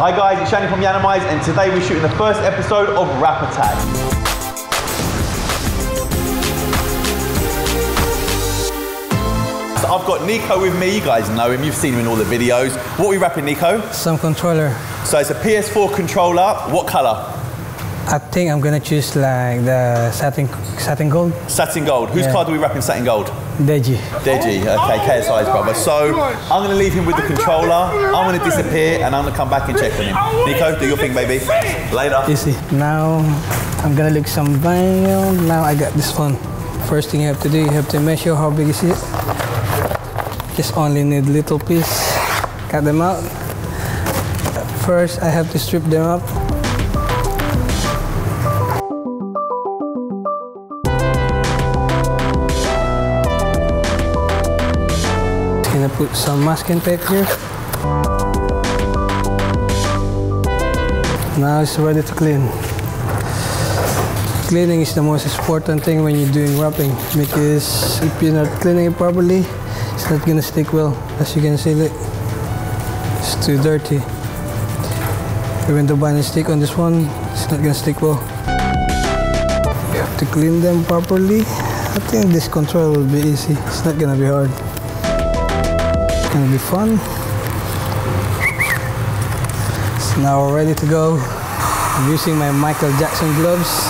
Hi guys, it's Shani from Yiannimize, and today we're shooting the first episode of Wrap Attack. So I've got Nico with me, you guys know him, you've seen him in all the videos. What are we wrapping, Nico? Some controller. So it's a PS4 controller, what colour? I think I'm gonna choose like the satin gold. Satin gold. Whose card do we wrap in satin gold? Deji. Deji. Okay, KSI's brother. So I'm gonna leave him with the controller. I'm gonna disappear and I'm gonna come back and check on him. Nico, do your thing, baby. Later. Easy. Now I'm gonna look some vinyl. Now I got this one. First thing you have to do, you have to measure how big is it. Just only need little piece. Cut them out. First, I have to strip them up. Put some masking tape here. Now it's ready to clean. Cleaning is the most important thing when you're doing wrapping, because if you're not cleaning it properly, it's not gonna stick well. As you can see, look, it's too dirty. Even the vinyl stick on this one, it's not gonna stick well. You have to clean them properly. I think this control will be easy. It's not gonna be hard. It's gonna be fun. It's now ready to go. I'm using my Michael Jackson gloves.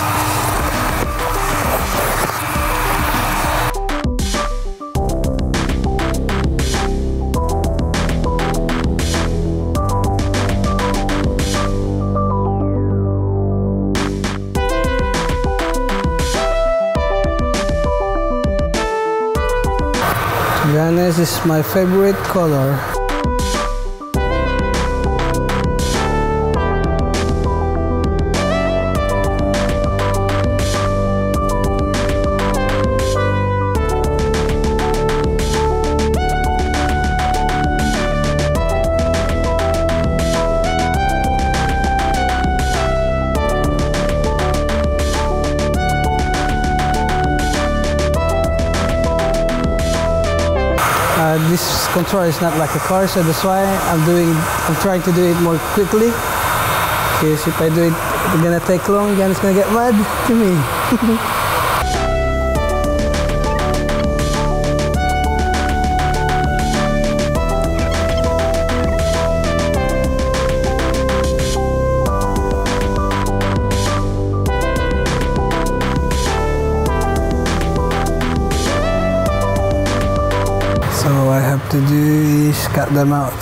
This is my favorite color. This control is not like a car, so that's why I'm trying to do it more quickly. Because if I do it, it's gonna take long, and it's gonna get mad to me. So all I have to do is cut them out.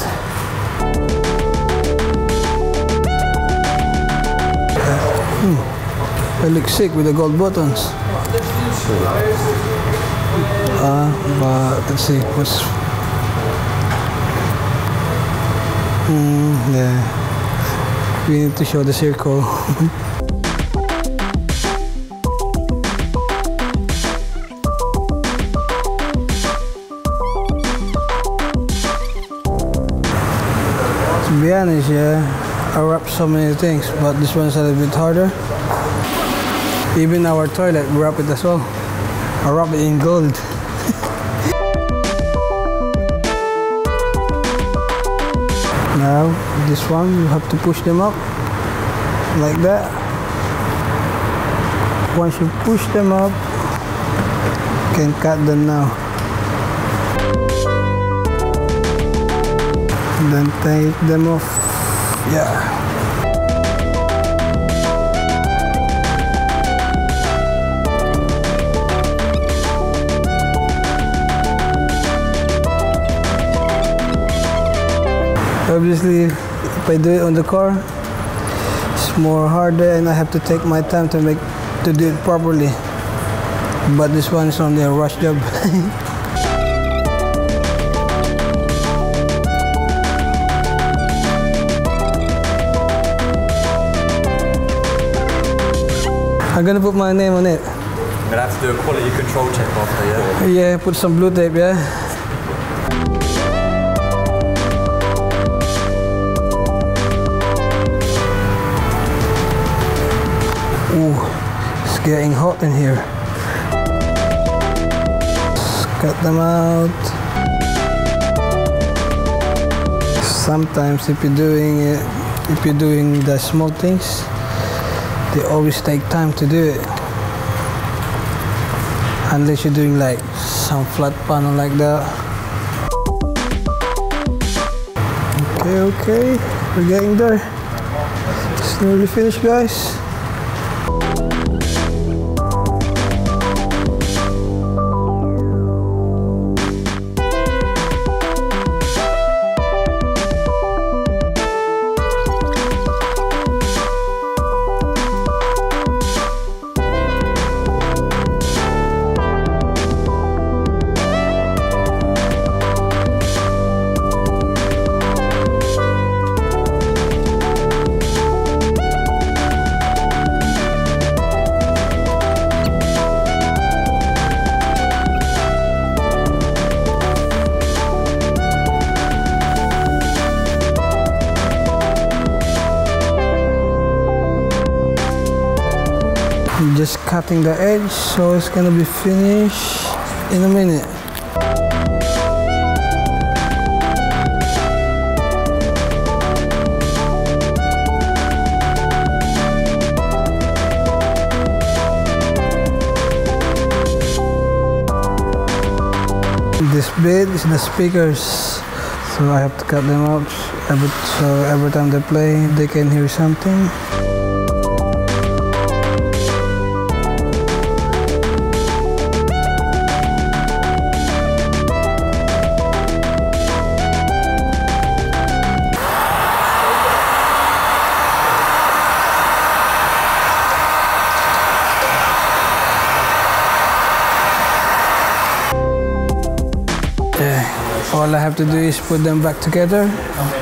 I look sick with the gold buttons. But let's see, what's... yeah, we need to show the circle. To be honest, yeah, I wrap so many things, but this one's a little bit harder. Even our toilet, we wrap it as well. I wrap it in gold. Now, this one, you have to push them up, like that. Once you push them up, you can cut them now. Then take them off. Yeah. Obviously, if I do it on the car, it's more harder, and I have to take my time to do it properly. But this one is only a rush job. I'm gonna put my name on it. I'm gonna have to do a quality control check after, yeah? Yeah, put some blue tape, yeah? Ooh, it's getting hot in here. Just cut them out. Sometimes if you're doing it if you're doing the small things, they always take time to do it. Unless you're doing like some flat panel like that. Okay, okay, we're getting there. It's nearly finished, guys. Just cutting the edge, so it's gonna be finished in a minute. This bit is the speakers, so I have to cut them out so every time they play they can hear something. All I have to do is put them back together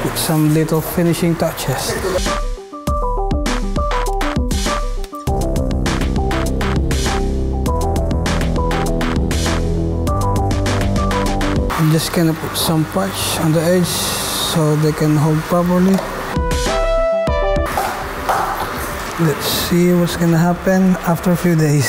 with some little finishing touches. I'm just gonna put some patch on the edge so they can hold properly. Let's see what's gonna happen after a few days.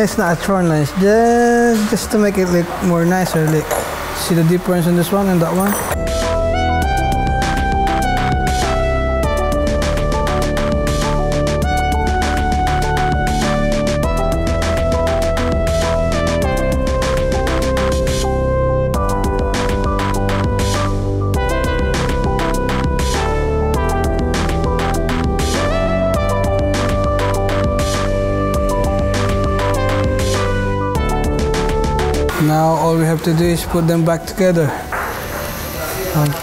It's not a thorn line, just to make it look more nicer. Like, see the difference in this one and that one? Now all we have to do is put them back together.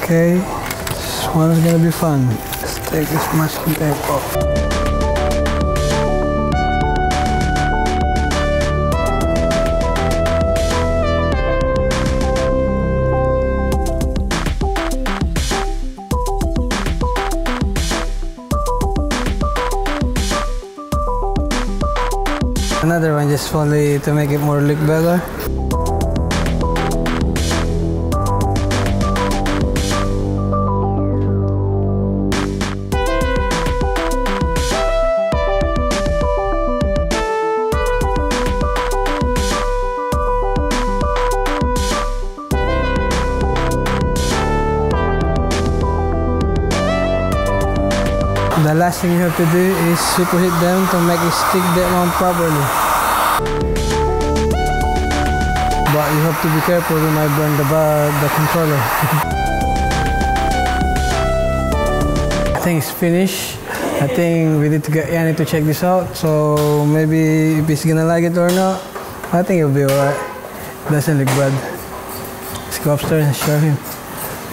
Okay, this one is gonna be fun. Let's take this masking tape off. Another one just only to make it more look better. The last thing you have to do is superheat them to make it stick that one properly. But you have to be careful, you might burn the controller. I think it's finished. I think we need to get Yanni to check this out. So maybe if he's gonna like it or not, I think it'll be alright. Doesn't look bad. Let's go upstairs and show him.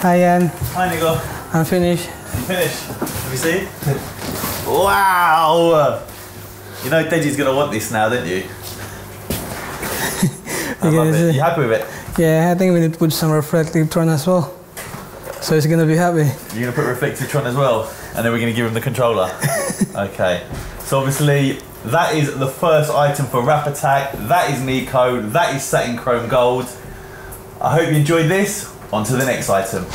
Hi, Yann. Hi, Nico. I'm finished. Have you seen? Wow! You know Deji's gonna want this now, don't you? I love it. You happy with it? Yeah, I think we need to put some reflective tone as well. So he's gonna be happy. You're gonna put Reflective on as well, and then we're gonna give him the controller. Okay. So obviously that is the first item for Wrap Attack. That is Nico. That is Satin Chrome Gold. I hope you enjoyed this. On to the next item.